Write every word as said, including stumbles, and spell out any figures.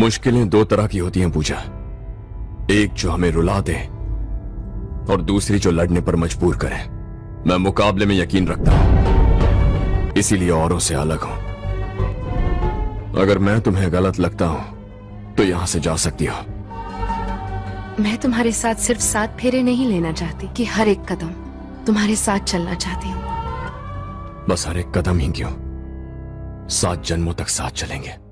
मुश्किलें दो तरह की होती हैं पूजा, एक जो हमें रुला दे और दूसरी जो लड़ने पर मजबूर करे। मैं मुकाबले में यकीन रखता हूं, इसीलिए औरों से अलग हूं। अगर मैं तुम्हें गलत लगता हूं तो यहां से जा सकती हो। मैं तुम्हारे साथ सिर्फ सात फेरे नहीं लेना चाहती कि हर एक कदम तुम्हारे साथ चलना चाहती हूँ। बस हर एक कदम ही क्यों, सात जन्मों तक साथ चलेंगे।